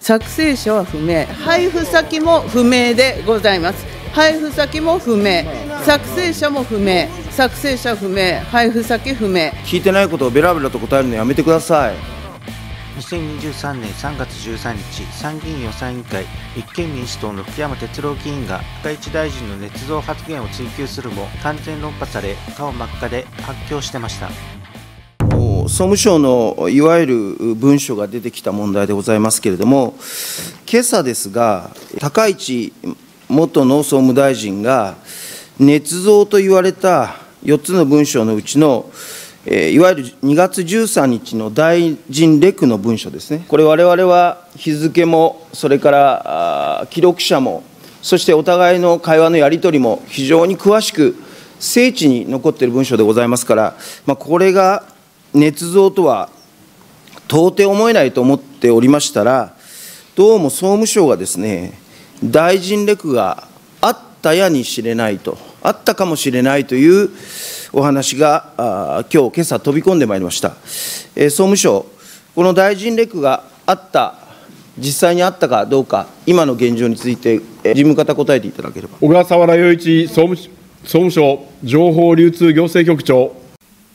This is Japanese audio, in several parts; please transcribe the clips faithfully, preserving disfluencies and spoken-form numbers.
作成者は不明、配布先も不明でございます。配布先も不明、作成者も不明、作成者不明、配布先不明。聞いてないことをベラベラと答えるのやめてください。にせんにじゅうさんねんさんがつじゅうさんにち、参議院予算委員会、立憲民主党の福山哲郎議員が高市大臣の捏造発言を追及するも完全論破され、顔真っ赤で発狂してました。総務省のいわゆる文書が出てきた問題でございますけれども、今朝ですが、高市元の総務大臣が、捏造と言われたよっつの文書のうちの、いわゆるにがつじゅうさんにちの大臣レクの文書ですね、これ、われわれは日付も、それから記録者も、そしてお互いの会話のやり取りも、非常に詳しく、精緻に残っている文書でございますから、まあ、これが捏造とは到底思えないと思っておりましたら、どうも総務省がですね、大臣レクがあったやにしれないと、あったかもしれないというお話が、きょう、けさ飛び込んでまいりました。えー、総務省、この大臣レクがあった、実際にあったかどうか、今の現状について、えー、事務方、答えていただければ。小笠原雄一総務、総務省情報流通行政局長。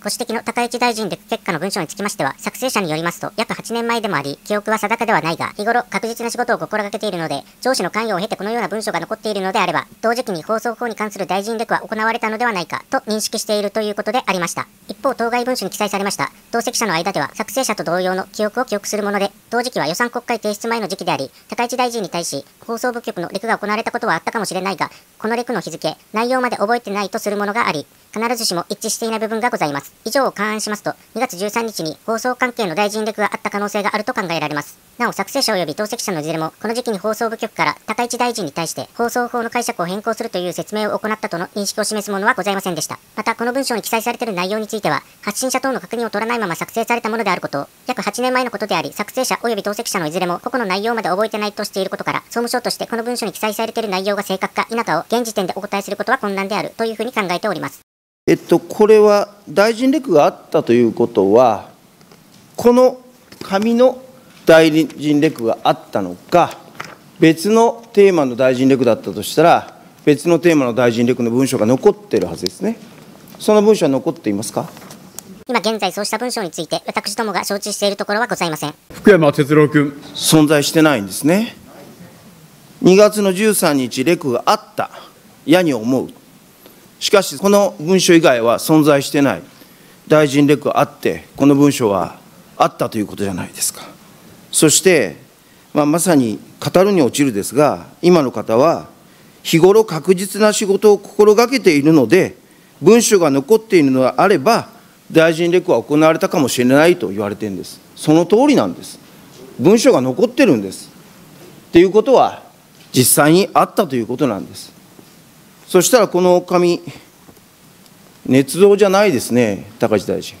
ご指摘の高市大臣レク結果の文書につきましては、作成者によりますと、約はちねんまえでもあり、記憶は定かではないが、日頃、確実な仕事を心がけているので、上司の関与を経てこのような文書が残っているのであれば、同時期に放送法に関する大臣レクは行われたのではないかと認識しているということでありました。一方、当該文書に記載されました、同席者の間では、作成者と同様の記憶を記憶するもので、同時期は予算国会提出前の時期であり、高市大臣に対し、放送部局のレクが行われたことはあったかもしれないが、このレクの日付、内容まで覚えてないとするものがあり、必ずしも一致していない部分がございます。以上を勘案しますと、にがつじゅうさんにちに放送関係の大臣レクがあった可能性があると考えられます。なお、作成者及び同席者のいずれも、この時期に放送部局から高市大臣に対して、放送法の解釈を変更するという説明を行ったとの認識を示すものはございませんでした。また、この文章に記載されている内容については、発信者等の確認を取らないまま作成されたものであることを、約はちねんまえのことであり、作成者及び同席者のいずれも、個々の内容まで覚えてないとしていることから、総務省としてこの文書に記載されている内容が正確か否かを、現時点でお答えすることは困難であるというふうに考えております。えっと、これは大臣レクがあったということは、この紙の大臣レクがあったのか、別のテーマの大臣レクだったとしたら、別のテーマの大臣レクの文書が残っているはずですね。その文書は残っていますか。今現在、そうした文書について、私どもが承知しているところはございません。福山哲郎君。存在してないんですね。にがつのじゅうさんにち、レクがあった、やに思う。しかし、この文書以外は存在してない、大臣レクがあって、この文書はあったということじゃないですか。そして、まあ、まさに語るに落ちるですが、今の方は、日頃確実な仕事を心がけているので、文書が残っているのであれば、大臣レクは行われたかもしれないと言われているんです。その通りなんです。文書が残ってるんです。っていうことは、実際にあったということなんです。そしたらこの紙、捏造じゃないですね、高市大臣。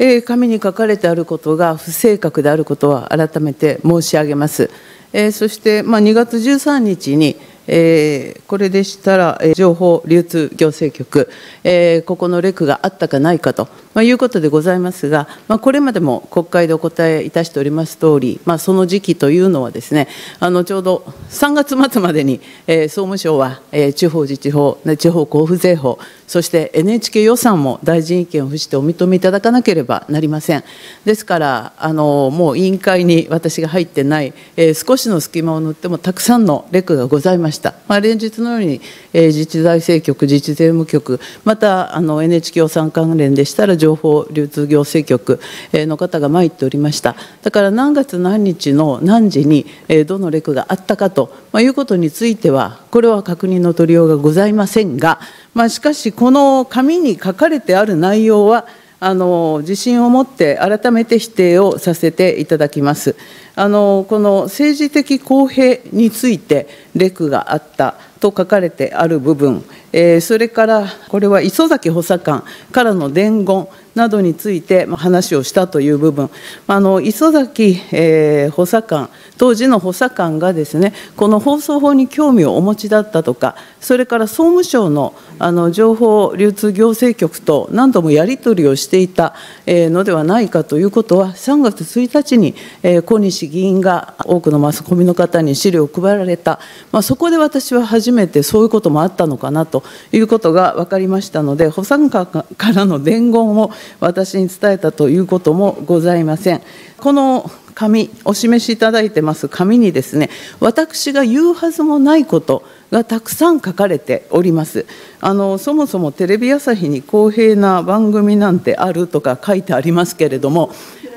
えー、紙に書かれてあることが不正確であることは改めて申し上げます。えー、そして、まあ、にがつじゅうさんにちに、えー、これでしたら、えー、情報流通行政局、えー、ここのレクがあったかないかと、まあ、いうことでございますが、まあ、これまでも国会でお答えいたしておりますとおり、まあ、その時期というのはですね、あのちょうどさんがつまつまでに、えー、総務省は、えー、地方自治法、地方交付税法、そして エヌエイチケー 予算も大臣意見を付してお認めいただかなければなりません。ですから、あのもう委員会に私が入ってない、えー、少しの隙間を縫ってもたくさんのレクがございました。まあ、連日のように、えー、自治財政局、自治税務局、またあの エヌエイチケー 予算関連でしたら、情報流通行政局の方が参っておりました、だから何月何日の何時に、えー、どのレクがあったかと、まあ、いうことについては、これは確認の取りようがございませんが、まあ、しかし、この紙に書かれてある内容は、あの自信を持って改めて否定をさせていただきます。あのこの政治的公平についてレクがあったと書かれてある部分、えー、それからこれは磯崎補佐官からの伝言などについて話をしたという部分、あの磯崎、えー、補佐官、当時の補佐官がですね、この放送法に興味をお持ちだったとか、それから総務省の、あの情報流通行政局と何度もやり取りをしていたのではないかということは、さんがつついたちに、えー、小西私、議員が多くのマスコミの方に資料を配られた、まあ、そこで私は初めてそういうこともあったのかなということが分かりましたので、補佐官からの伝言を私に伝えたということもございません。この紙、お示しいただいてます紙にですね、私が言うはずもないことがたくさん書かれております。あのそもそもテレビ朝日に公平な番組なんてあるとか書いてありますけれども、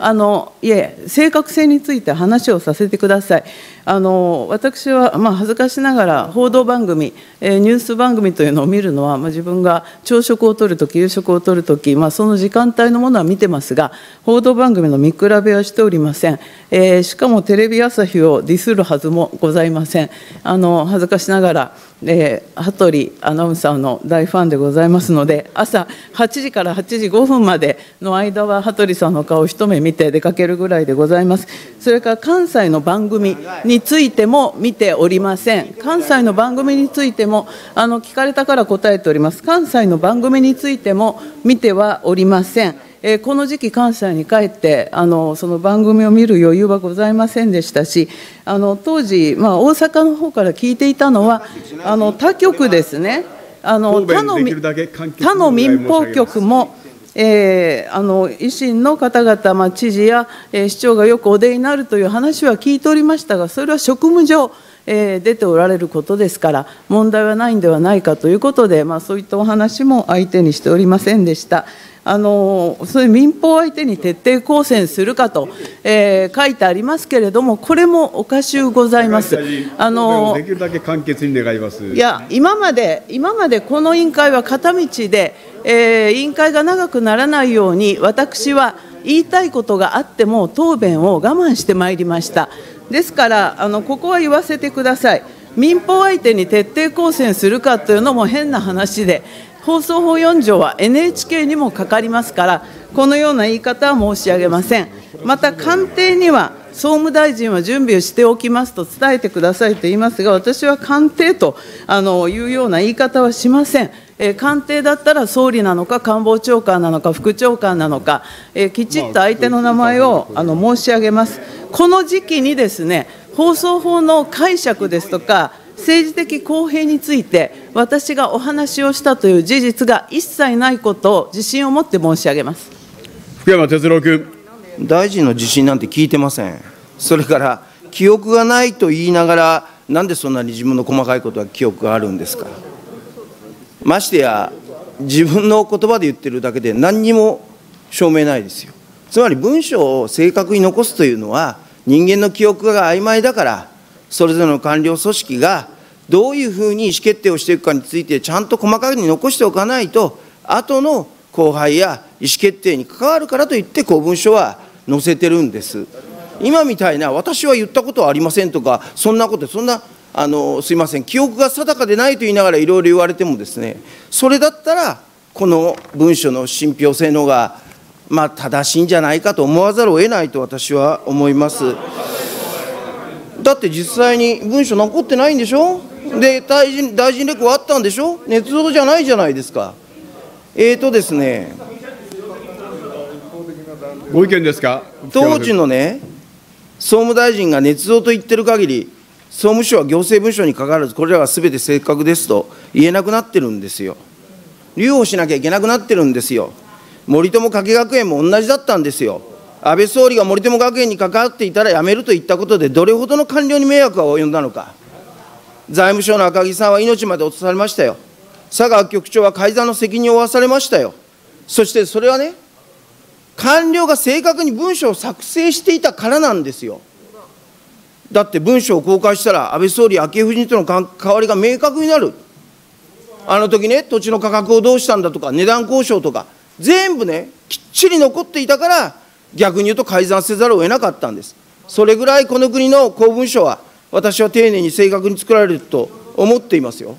あのいえ、正確性について話をさせてください。あの私は、まあ、恥ずかしながら報道番組、えー、ニュース番組というのを見るのは、まあ、自分が朝食をとるとき、夕食をとるとき、まあ、その時間帯のものは見てますが、報道番組の見比べはしておりません。えー、しかもテレビ朝日をディスるはずもございません。あの恥ずかしながら、えー、羽鳥アナウンサーの大ファンでございますので、朝はちじからはちじごふんまでの間は羽鳥さんの顔を一目見て出かけるぐらいでございます。それから関西の番組についても見ておりません。関西の番組についてもあの聞かれたから答えております。関西の番組についても見てはおりません。えー、この時期、関西に帰ってあの、その番組を見る余裕はございませんでしたし、あの当時、まあ、大阪の方から聞いていたのは、あの他局ですね、あの他の他の民放局も、えー、あの維新の方々、まあ、知事や、えー、市長がよくお出になるという話は聞いておりましたが、それは職務上、えー、出ておられることですから、問題はないんではないかということで、まあ、そういったお話も相手にしておりませんでした。あのそういう民放相手に徹底抗戦するかと、えー、書いてありますけれども、これもおかしゅうございます。あのできるだけ簡潔に願います。いや、今まで、今までこの委員会は片道で、えー、委員会が長くならないように、私は言いたいことがあっても、答弁を我慢してまいりました。ですから、あのここは言わせてください。民放相手に徹底抗戦するかというのも変な話で、放送法よんじょうは エヌエイチケー にもかかりますから、このような言い方は申し上げません。また、官邸には総務大臣は準備をしておきますと伝えてくださいと言いますが、私は官邸とあのいうような言い方はしません。えー、官邸だったら総理なのか、官房長官なのか、副長官なのか、えー、きちっと相手の名前をあの申し上げます。この時期にですね、放送法の解釈ですとか、政治的公平について、私がお話をしたという事実が一切ないことを自信を持って申し上げます。福山哲郎君。大臣の自信なんて聞いてません。それから、記憶がないと言いながら、なんでそんなに自分の細かいことは記憶があるんですか。ましてや、自分の言葉で言ってるだけで、何にも証明ないですよ。つまり文章を正確に残すというのは、人間の記憶が曖昧だから、それぞれの官僚組織がどういうふうに意思決定をしていくかについて、ちゃんと細かくに残しておかないと、後の後輩や意思決定に関わるからといって、公文書は載せてるんです。今みたいな、私は言ったことはありませんとか、そんなこと、そんな、あのすみません、記憶が定かでないと言いながらいろいろ言われてもですね、それだったら、この文書の信憑性の方が、まあ、正しいんじゃないかと思わざるを得ないと私は思います。だって実際に文書残ってないんでしょ、で大臣、大臣レクはあったんでしょ、捏造じゃないじゃないですか。えーとですね、ご意見ですか。当時のね、総務大臣が捏造と言ってる限り、総務省は行政文書にかかわらず、これらがすべて正確ですと言えなくなってるんですよ。留保しなきゃいけなくなってるんですよ。森友加計学園も同じだったんですよ。安倍総理が森友学園に関わっていたら辞めると言ったことで、どれほどの官僚に迷惑が及んだのか。財務省の赤木さんは命まで落とされましたよ。佐川局長は改ざんの責任を負わされましたよ。そしてそれはね、官僚が正確に文書を作成していたからなんですよ。だって文書を公開したら、安倍総理、昭恵夫人との関わりが明確になる。あの時ね、土地の価格をどうしたんだとか、値段交渉とか、全部ね、きっちり残っていたから、逆に言うと改ざんせざるを得なかったんです。それぐらいこの国の公文書は、私は丁寧に正確に作られると思っていますよ。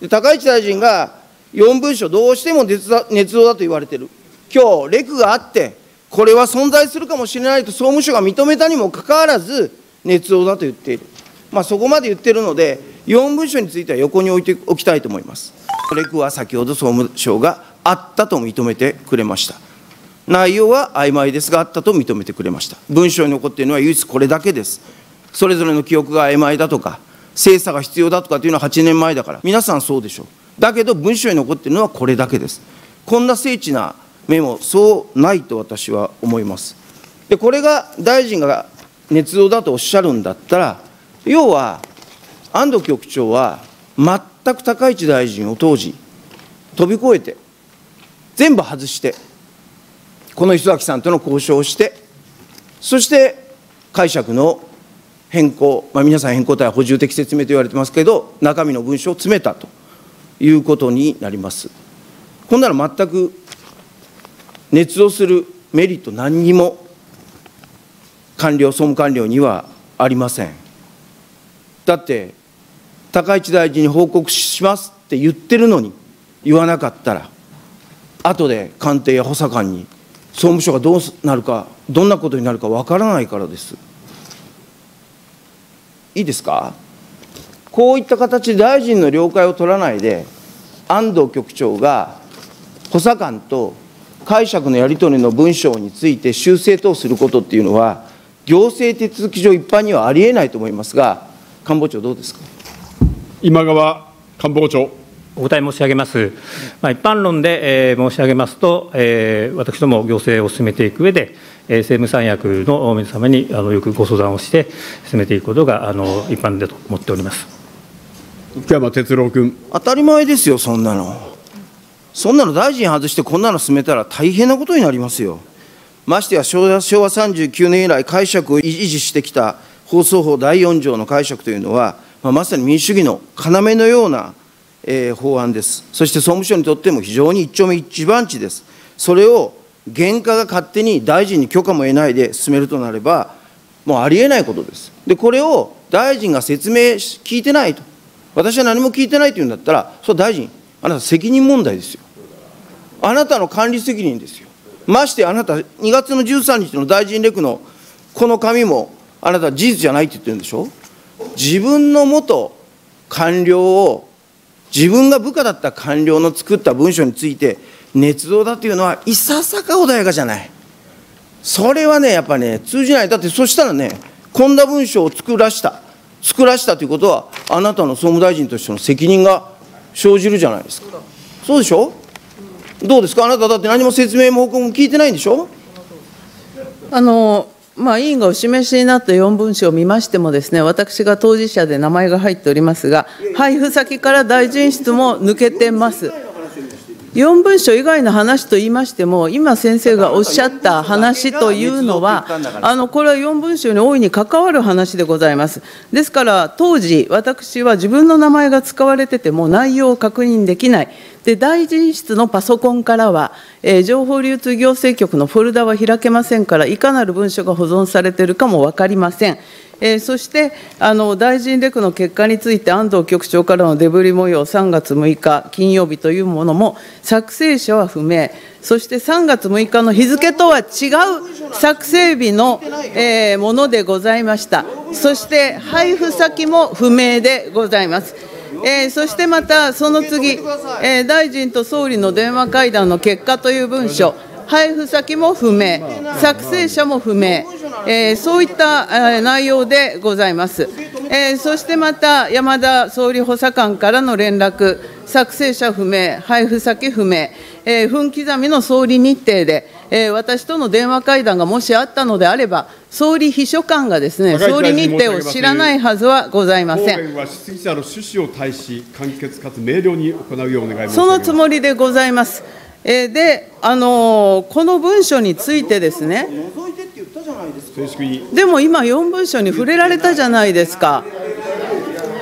で、高市大臣がよん文書、どうしても捏造だと言われてる。今日、レクがあって、これは存在するかもしれないと総務省が認めたにもかかわらず、捏造だと言っている。まあ、そこまで言っているので、よん文書については横に置いておきたいと思います。レクは先ほど総務省があったとも認めてくれました。内容は曖昧ですがあったと認めてくれました。文章に残っているのは唯一これだけです。それぞれの記憶が曖昧だとか、精査が必要だとかというのははちねんまえだから、皆さんそうでしょう。だけど文書に残っているのはこれだけです。こんな精緻なメモ、そうないと私は思います。で、これが大臣が捏造だとおっしゃるんだったら、要は安藤局長は全く高市大臣を当時、飛び越えて、全部外して、この礒崎さんとの交渉をして、そして解釈の変更、まあ、皆さん変更体は補充的説明と言われてますけど、中身の文書を詰めたということになります。こんなの全く捏造するメリット、何にも官僚、総務官僚にはありません。だって、高市大臣に報告しますって言ってるのに、言わなかったら、後で官邸や補佐官に、総務省がどうなるか、どんなことになるか分からないからです。いいですか、こういった形で大臣の了解を取らないで、安藤局長が補佐官と解釈のやり取りの文章について修正等することっていうのは、行政手続き上、一般にはありえないと思いますが、官房長、どうですか。今川官房長。お答え申し上げます。まあ、一般論で申し上げますと、私ども行政を進めていく上で、政務三役の皆様によくご相談をして進めていくことが一般だと思っております。福山哲郎君。当たり前ですよ、そんなの。そんなの大臣外してこんなの進めたら大変なことになりますよ。ましてや昭和さんじゅうきゅうねん以来解釈を維持してきた放送法だいよんじょうの解釈というのは、まあ、まさに民主主義の要のようなえー、法案です。そして総務省にとっても非常に一丁目一番地です。それを原価が勝手に大臣に許可も得ないで進めるとなれば、もうありえないことです。で、これを大臣が説明し、聞いてないと、私は何も聞いてないというんだったら、それは大臣、あなた責任問題ですよ。あなたの管理責任ですよ。ましてあなた、にがつのじゅうさんにちの大臣レクのこの紙も、あなた事実じゃないって言ってるんでしょ。自分の元官僚を自分が部下だった官僚の作った文書について、捏造だというのは、いささか穏やかじゃない、それはね、やっぱね、通じない、だってそしたらね、こんな文書を作らした、作らしたということは、あなたの総務大臣としての責任が生じるじゃないですか、そうでしょ、どうですか、あなただって何も説明も報告も聞いてないんでしょ。あのまあ、委員がお示しになったよんぶんしょうを見ましてもですね、私が当事者で名前が入っておりますが、配布先から大臣室も抜けてます。よんぶんしょう以外の話と言いましても、今、先生がおっしゃった話というのは、あのこれはよんぶんしょうに大いに関わる話でございます。ですから、当時、私は自分の名前が使われてても、内容を確認できない。で、大臣室のパソコンからは、えー、情報流通行政局のフォルダは開けませんから、いかなる文書が保存されているかも分かりません。えー、そしてあの、大臣レクの結果について、安藤局長からのデブリ模様、さんがつむいか金曜日というものも、作成者は不明、そしてさんがつむいかの日付とは違う作成日の、えー、ものでございました、そして配布先も不明でございます。えー、そしてまた、その次、えー、大臣と総理の電話会談の結果という文書。配布先も不明、作成者も不明、えー、そういった内容でございます。えー、そしてまた、山田総理補佐官からの連絡、作成者不明、配布先不明、えー、分刻みの総理日程で、えー、私との電話会談がもしあったのであれば、総理秘書官がですね、総理日程を知らないはずはございません。答弁は質疑者の趣旨を対し、簡潔かつ明瞭に行うようお願い申し上げます。そのつもりでございます。で、あのー、この文書についてですね、でも今、よんぶんしょうに触れられたじゃないですか。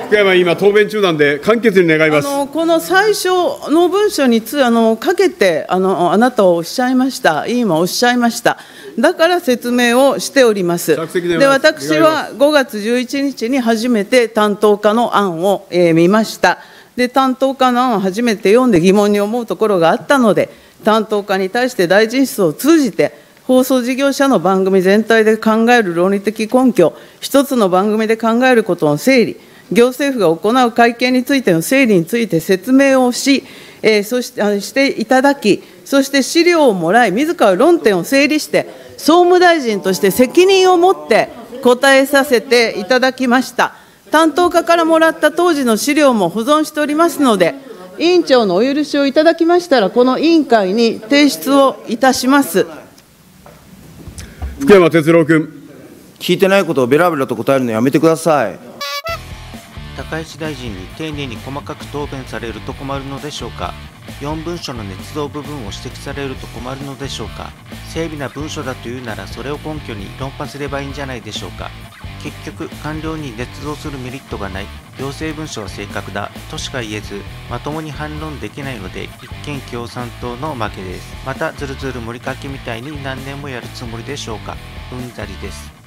福山委員、今、答弁中なんで、簡潔に願います。あのー、この最初の文書につあのー、かけてあの、あなたはおっしゃいました、委員はおっしゃいました、だから説明をしております。で、私はごがつじゅういちにちに初めて担当課の案を、えー、見ました。で、担当課の案を初めて読んで疑問に思うところがあったので、担当課に対して大臣室を通じて、放送事業者の番組全体で考える論理的根拠、一つの番組で考えることの整理、行政府が行う会見についての整理について説明をし、えー、そして、していただき、そして資料をもらい、自ら論点を整理して、総務大臣として責任を持って答えさせていただきました。担当課からもらった当時の資料も保存しておりますので、委員長のお許しをいただきましたら、この委員会に提出をいたします。福山哲郎君。聞いてないことをべらべらと答えるのやめてください。高市大臣に丁寧に細かく答弁されると困るのでしょうか。よん文書の捏造部分を指摘されると困るのでしょうか。整備な文書だというなら、それを根拠に論破すればいいんじゃないでしょうか。結局、官僚に捏造するメリットがない、行政文書は正確だとしか言えず、まともに反論できないので、立憲共産党の負けです。また、ずるずる盛りかけみたいに何年もやるつもりでしょうか。うんざりです。